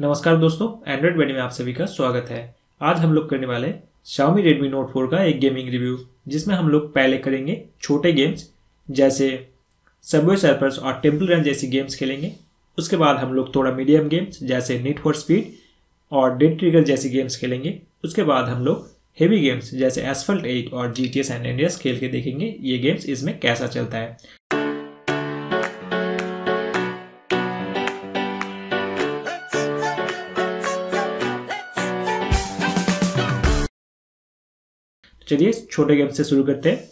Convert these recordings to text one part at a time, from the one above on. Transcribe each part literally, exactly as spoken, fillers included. नमस्कार दोस्तों, एंड्रॉइड वेडी में आप सभी का स्वागत है। आज हम लोग करने वाले Xiaomi Redmi Note फोर का एक गेमिंग रिव्यू, जिसमें हम लोग पहले करेंगे छोटे गेम्स जैसे Subway Surfers और Temple Run जैसी गेम्स खेलेंगे। उसके बाद हम लोग थोड़ा मीडियम गेम्स जैसे Need for Speed और Dead Trigger जैसी गेम्स खेलेंगे। उसके बाद हम लोग हेवी गेम्स जैसे Asphalt एट और G T A San Andreas खेल के देखेंगे ये गेम्स इसमें कैसा चलता है। चलिए छोटे गेम से शुरू करते हैं।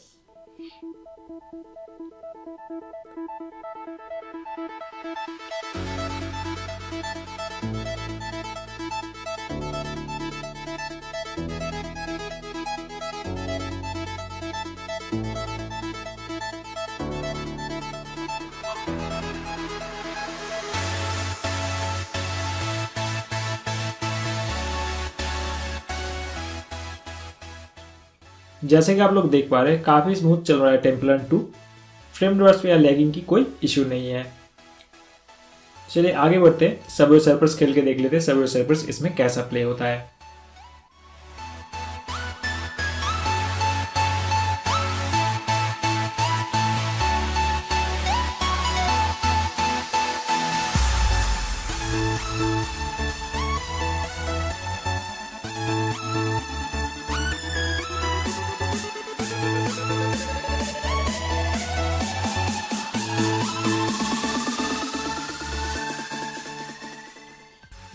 जैसे कि आप लोग देख पा रहे हैं, काफ़ी स्मूथ चल रहा है temple Run two. Frame drops या लैगिंग की कोई इशू नहीं है। चलिए आगे बढ़ते हैं, सबवे सर्फर्स खेल के देख लेते हैं सबवे सर्फर्स इसमें कैसा प्ले होता है।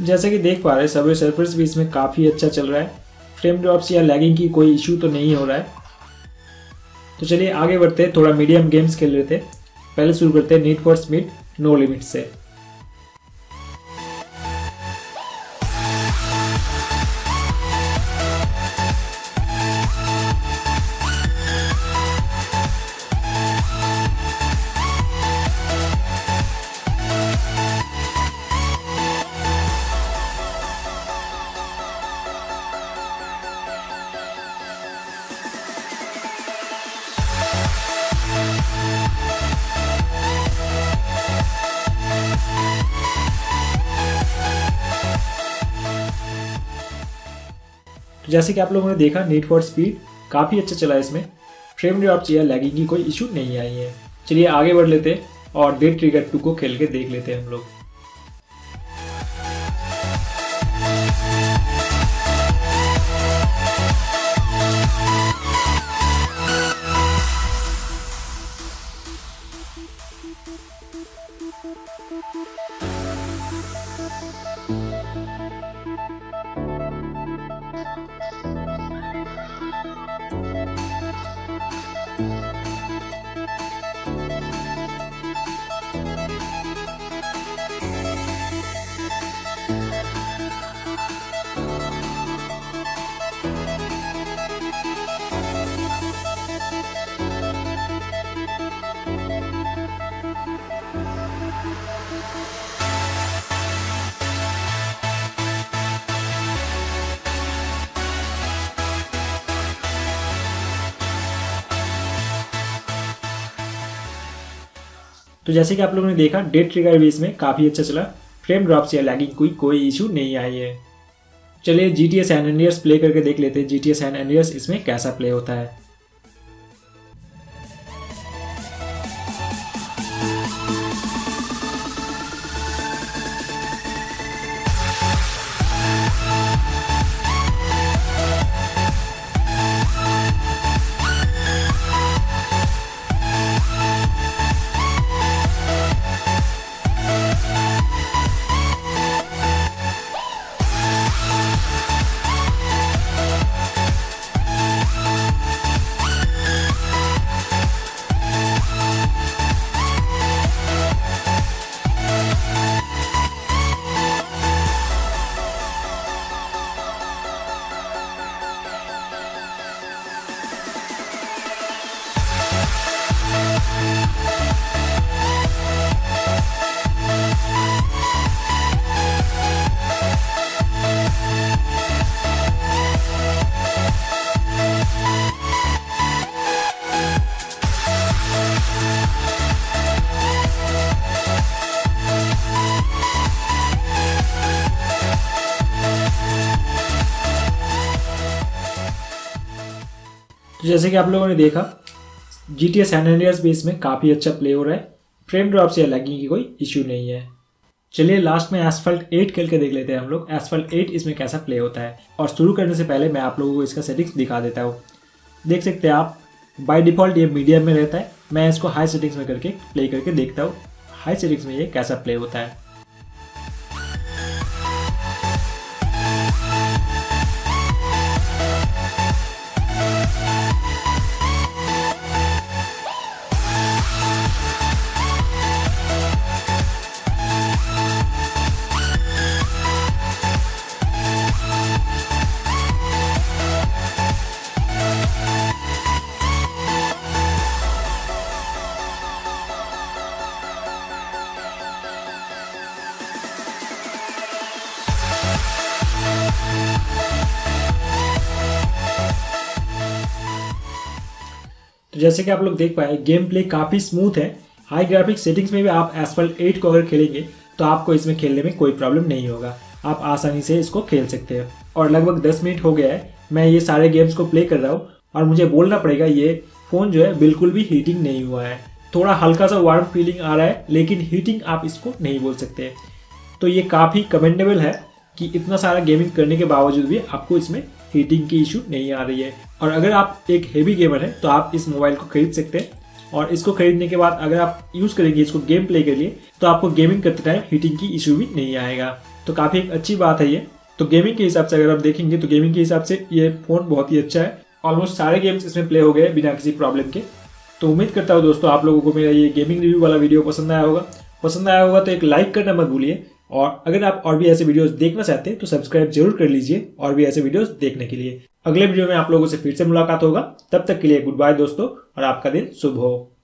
जैसे कि देख पा रहे हैं, सबवे सर्फर्स भी इसमें काफ़ी अच्छा चल रहा है। फ्रेम ड्रॉप्स या लैगिंग की कोई इशू तो नहीं हो रहा है। तो चलिए आगे बढ़ते हैं, थोड़ा मीडियम गेम्स खेल रहे थे। पहले शुरू करते हैं need for speed no limit से। तो जैसे कि आप लोगों ने देखा, नीड फॉर स्पीड काफ़ी अच्छा चला है। इसमें फ्रेम ड्रॉप्स या लैगिंग की कोई इशू नहीं आई है। चलिए आगे बढ़ लेते हैं और डेड ट्रिगर टू को खेल के देख लेते हैं हम लोग। तो जैसे कि आप लोगों ने देखा, डेड ट्रिगर भी इसमें काफ़ी अच्छा चला। फ्रेम ड्रॉप्स या लैगिंग कोई कोई इशू नहीं आई है। चलिए G T A San Andreas play करके देख लेते हैं G T A San Andreas इसमें कैसा प्ले होता है। तो जैसे कि आप लोगों ने देखा G T A San Andreas base में काफ़ी अच्छा प्ले हो रहा है, फ्रेम ड्रॉप से लैगिंग की कोई इश्यू नहीं है। चलिए लास्ट में एसफल्ट एट खेल के देख लेते हैं हम लोग, एसफल्ट एट इसमें कैसा प्ले होता है। और शुरू करने से पहले मैं आप लोगों को इसका सेटिंग्स दिखा देता हूँ। देख सकते हैं आप, बाय डिफ़ॉल्ट ये मीडियम में रहता है, मैं इसको हाई सेटिंग्स में करके प्ले करके देखता हूँ हाई सेटिंग्स में ये कैसा प्ले होता है। तो जैसे कि आप लोग देख पाए, गेम प्ले काफ़ी स्मूथ है। हाई ग्राफिक सेटिंग्स में भी आप एसफल्ट एट को अगर खेलेंगे तो आपको इसमें खेलने में कोई प्रॉब्लम नहीं होगा, आप आसानी से इसको खेल सकते हैं। और लगभग दस मिनट हो गया है मैं ये सारे गेम्स को प्ले कर रहा हूँ, और मुझे बोलना पड़ेगा ये फ़ोन जो है बिल्कुल भी हीटिंग नहीं हुआ है, थोड़ा हल्का सा वार्म फीलिंग आ रहा है, लेकिन हीटिंग आप इसको नहीं बोल सकते। तो ये काफ़ी कमेंडेबल है कि इतना सारा गेमिंग करने के बावजूद भी आपको इसमें हीटिंग की इशू नहीं आ रही है। और अगर आप एक हेवी गेमर हैं तो आप इस मोबाइल को खरीद सकते हैं, और इसको खरीदने के बाद अगर आप यूज़ करेंगे इसको गेम प्ले के लिए तो आपको गेमिंग करते टाइम हीटिंग की इशू भी नहीं आएगा। तो काफ़ी एक अच्छी बात है ये। तो गेमिंग के हिसाब से अगर आप देखेंगे तो गेमिंग के हिसाब से ये फ़ोन बहुत ही अच्छा है। ऑलमोस्ट सारे गेम्स इसमें प्ले हो गए बिना किसी प्रॉब्लम के। तो उम्मीद करता हूँ दोस्तों आप लोगों को मेरा ये गेमिंग रिव्यू वाला वीडियो पसंद आया होगा। पसंद आया होगा तो एक लाइक करना मत भूलिए, और अगर आप और भी ऐसे वीडियोस देखना चाहते हैं तो सब्सक्राइब जरूर कर लीजिए और भी ऐसे वीडियोस देखने के लिए। अगले वीडियो में आप लोगों से फिर से मुलाकात होगा, तब तक के लिए गुड बाय दोस्तों, और आपका दिन शुभ हो।